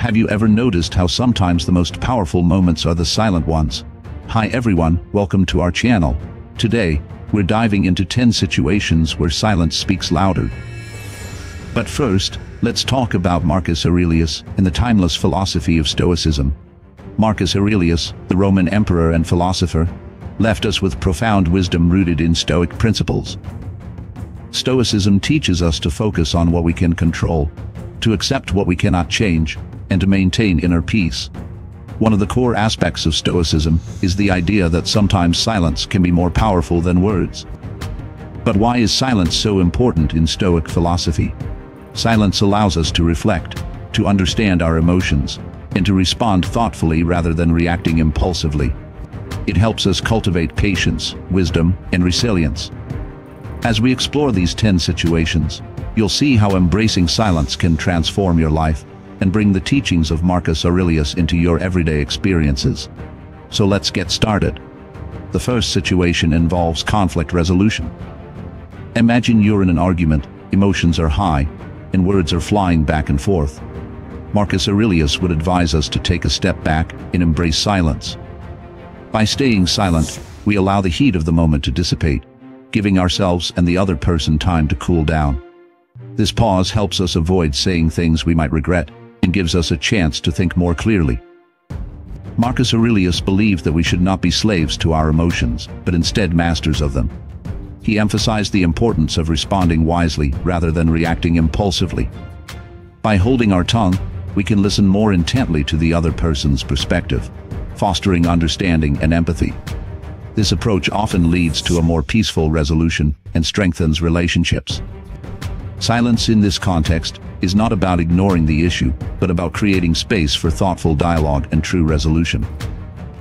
Have you ever noticed how sometimes the most powerful moments are the silent ones? Hi everyone, welcome to our channel. Today, we're diving into 10 situations where silence speaks louder. But first, let's talk about Marcus Aurelius and the timeless philosophy of Stoicism. Marcus Aurelius, the Roman emperor and philosopher, left us with profound wisdom rooted in Stoic principles. Stoicism teaches us to focus on what we can control, to accept what we cannot change, and to maintain inner peace. One of the core aspects of Stoicism is the idea that sometimes silence can be more powerful than words. But why is silence so important in Stoic philosophy? Silence allows us to reflect, to understand our emotions, and to respond thoughtfully rather than reacting impulsively. It helps us cultivate patience, wisdom, and resilience. As we explore these 10 situations, you'll see how embracing silence can transform your life and bring the teachings of Marcus Aurelius into your everyday experiences. So let's get started. The first situation involves conflict resolution. Imagine you're in an argument, emotions are high, and words are flying back and forth. Marcus Aurelius would advise us to take a step back and embrace silence. By staying silent, we allow the heat of the moment to dissipate, giving ourselves and the other person time to cool down. This pause helps us avoid saying things we might regret and gives us a chance to think more clearly. Marcus Aurelius believed that we should not be slaves to our emotions, but instead masters of them. He emphasized the importance of responding wisely rather than reacting impulsively. By holding our tongue, we can listen more intently to the other person's perspective, fostering understanding and empathy. This approach often leads to a more peaceful resolution and strengthens relationships. Silence in this context is not about ignoring the issue, but about creating space for thoughtful dialogue and true resolution.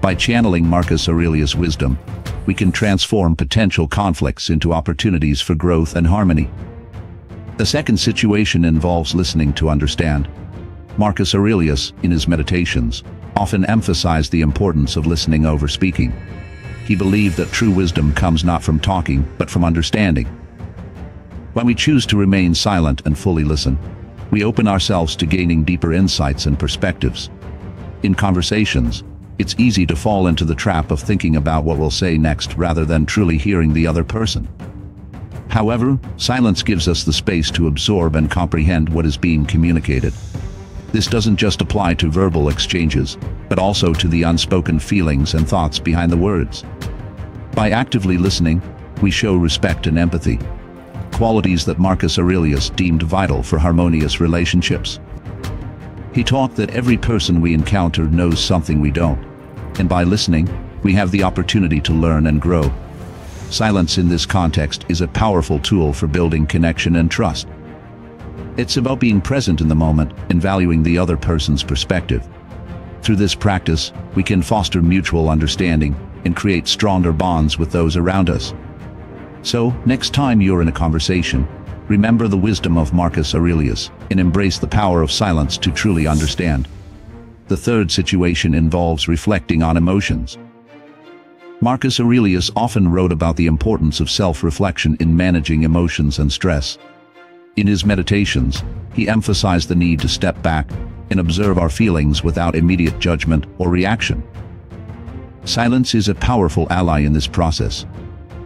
By channeling Marcus Aurelius' wisdom, we can transform potential conflicts into opportunities for growth and harmony. The second situation involves listening to understand. Marcus Aurelius, in his Meditations, often emphasized the importance of listening over speaking. He believed that true wisdom comes not from talking, but from understanding. When we choose to remain silent and fully listen, we open ourselves to gaining deeper insights and perspectives. In conversations, it's easy to fall into the trap of thinking about what we'll say next rather than truly hearing the other person. However, silence gives us the space to absorb and comprehend what is being communicated. This doesn't just apply to verbal exchanges, but also to the unspoken feelings and thoughts behind the words. By actively listening, we show respect and empathy, qualities that Marcus Aurelius deemed vital for harmonious relationships. He taught that every person we encounter knows something we don't, and by listening, we have the opportunity to learn and grow. Silence in this context is a powerful tool for building connection and trust. It's about being present in the moment and valuing the other person's perspective. Through this practice, we can foster mutual understanding and create stronger bonds with those around us. So, next time you're in a conversation, remember the wisdom of Marcus Aurelius and embrace the power of silence to truly understand. The third situation involves reflecting on emotions. Marcus Aurelius often wrote about the importance of self-reflection in managing emotions and stress. In his Meditations, he emphasized the need to step back and observe our feelings without immediate judgment or reaction. Silence is a powerful ally in this process.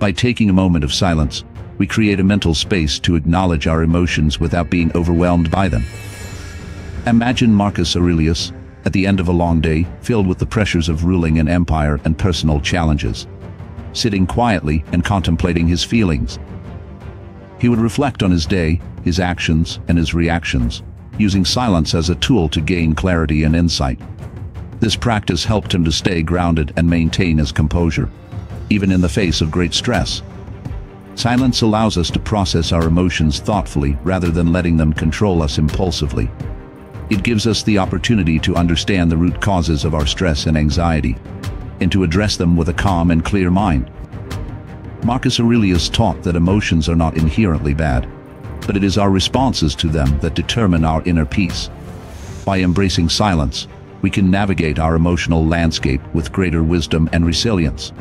By taking a moment of silence, we create a mental space to acknowledge our emotions without being overwhelmed by them. Imagine Marcus Aurelius, at the end of a long day, filled with the pressures of ruling an empire and personal challenges, sitting quietly and contemplating his feelings. He would reflect on his day, his actions, and his reactions, using silence as a tool to gain clarity and insight. This practice helped him to stay grounded and maintain his composure, even in the face of great stress. Silence allows us to process our emotions thoughtfully rather than letting them control us impulsively. It gives us the opportunity to understand the root causes of our stress and anxiety, and to address them with a calm and clear mind. Marcus Aurelius taught that emotions are not inherently bad, but it is our responses to them that determine our inner peace. By embracing silence, we can navigate our emotional landscape with greater wisdom and resilience.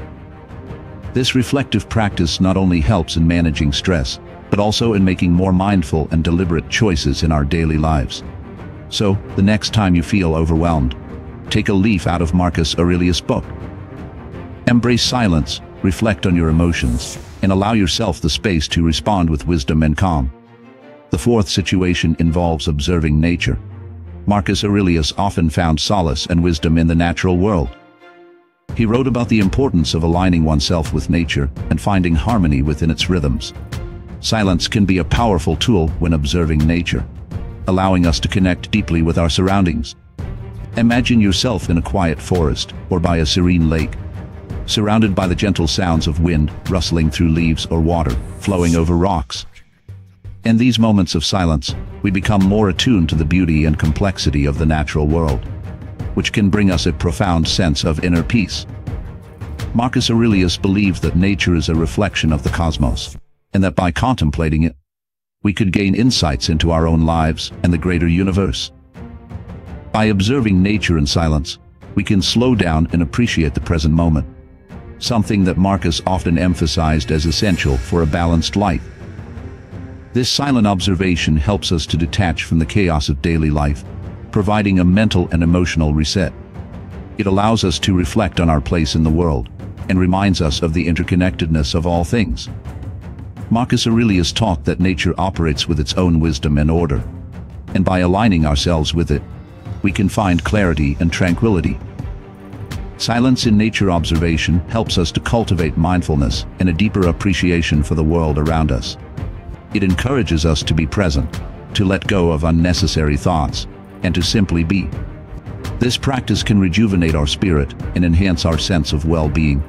This reflective practice not only helps in managing stress, but also in making more mindful and deliberate choices in our daily lives. So, the next time you feel overwhelmed, take a leaf out of Marcus Aurelius' book. Embrace silence, reflect on your emotions, and allow yourself the space to respond with wisdom and calm. The fourth situation involves observing nature. Marcus Aurelius often found solace and wisdom in the natural world. He wrote about the importance of aligning oneself with nature and finding harmony within its rhythms. Silence can be a powerful tool when observing nature, allowing us to connect deeply with our surroundings. Imagine yourself in a quiet forest or by a serene lake, surrounded by the gentle sounds of wind rustling through leaves or water flowing over rocks. In these moments of silence, we become more attuned to the beauty and complexity of the natural world, which can bring us a profound sense of inner peace. Marcus Aurelius believed that nature is a reflection of the cosmos, and that by contemplating it, we could gain insights into our own lives and the greater universe. By observing nature in silence, we can slow down and appreciate the present moment, something that Marcus often emphasized as essential for a balanced life. This silent observation helps us to detach from the chaos of daily life, providing a mental and emotional reset. It allows us to reflect on our place in the world, and reminds us of the interconnectedness of all things. Marcus Aurelius taught that nature operates with its own wisdom and order, and by aligning ourselves with it, we can find clarity and tranquility. Silence in nature observation helps us to cultivate mindfulness and a deeper appreciation for the world around us. It encourages us to be present, to let go of unnecessary thoughts, and to simply be. This practice can rejuvenate our spirit and enhance our sense of well-being.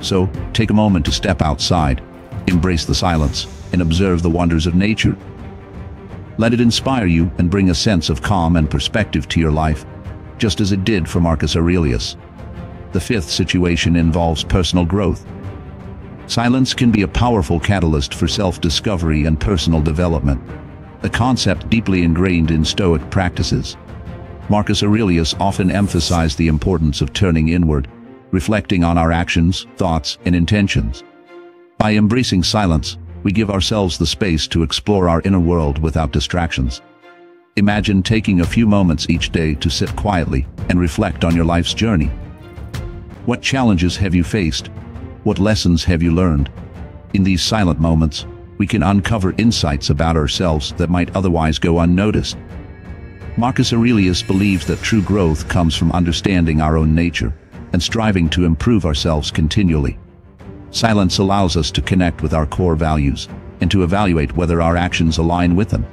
So, take a moment to step outside, embrace the silence, and observe the wonders of nature. Let it inspire you and bring a sense of calm and perspective to your life, just as it did for Marcus Aurelius. The fifth situation involves personal growth. Silence can be a powerful catalyst for self-discovery and personal development, a concept deeply ingrained in Stoic practices. Marcus Aurelius often emphasized the importance of turning inward, reflecting on our actions, thoughts, and intentions. By embracing silence, we give ourselves the space to explore our inner world without distractions. Imagine taking a few moments each day to sit quietly and reflect on your life's journey. What challenges have you faced? What lessons have you learned? In these silent moments, we can uncover insights about ourselves that might otherwise go unnoticed. Marcus Aurelius believed that true growth comes from understanding our own nature and striving to improve ourselves continually. Silence allows us to connect with our core values and to evaluate whether our actions align with them.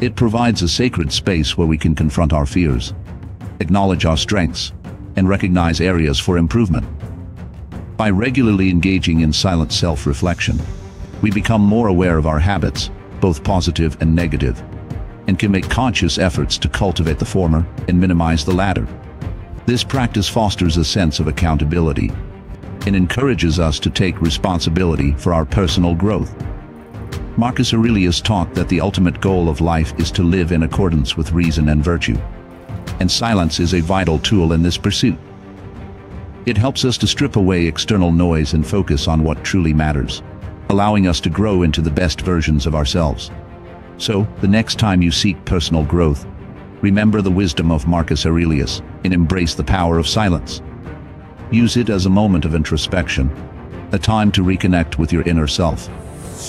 It provides a sacred space where we can confront our fears, acknowledge our strengths, and recognize areas for improvement. By regularly engaging in silent self-reflection, we become more aware of our habits, both positive and negative, and can make conscious efforts to cultivate the former and minimize the latter. This practice fosters a sense of accountability and encourages us to take responsibility for our personal growth. Marcus Aurelius taught that the ultimate goal of life is to live in accordance with reason and virtue, and silence is a vital tool in this pursuit. It helps us to strip away external noise and focus on what truly matters, allowing us to grow into the best versions of ourselves. So, the next time you seek personal growth, remember the wisdom of Marcus Aurelius and embrace the power of silence. Use it as a moment of introspection, a time to reconnect with your inner self,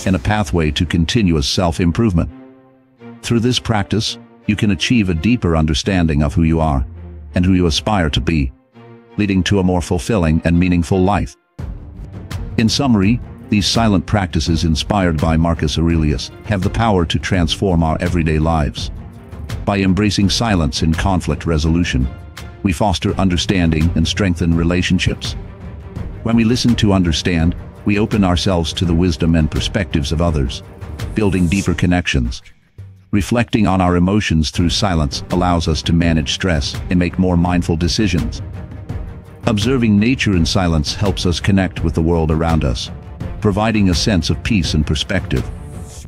and a pathway to continuous self-improvement. Through this practice, you can achieve a deeper understanding of who you are and who you aspire to be, leading to a more fulfilling and meaningful life. In summary, these silent practices inspired by Marcus Aurelius have the power to transform our everyday lives. By embracing silence in conflict resolution, we foster understanding and strengthen relationships. When we listen to understand, we open ourselves to the wisdom and perspectives of others, building deeper connections. Reflecting on our emotions through silence allows us to manage stress and make more mindful decisions. Observing nature in silence helps us connect with the world around us, providing a sense of peace and perspective.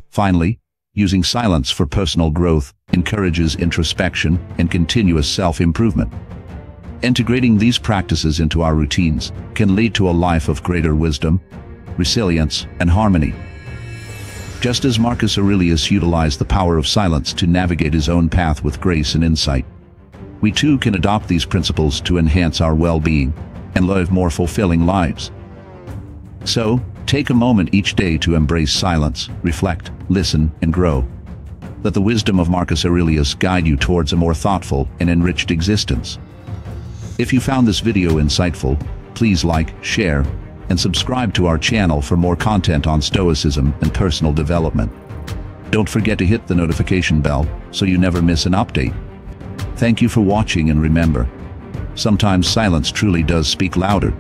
Finally, using silence for personal growth encourages introspection and continuous self-improvement. Integrating these practices into our routines can lead to a life of greater wisdom, resilience, and harmony. just as Marcus Aurelius utilized the power of silence to navigate his own path with grace and insight. We too can adopt these principles to enhance our well-being and live more fulfilling lives. So, take a moment each day to embrace silence, reflect, listen, and grow. Let the wisdom of Marcus Aurelius guide you towards a more thoughtful and enriched existence. If you found this video insightful, please like, share, and subscribe to our channel for more content on Stoicism and personal development. Don't forget to hit the notification bell so you never miss an update. Thank you for watching, and remember, sometimes silence truly does speak louder.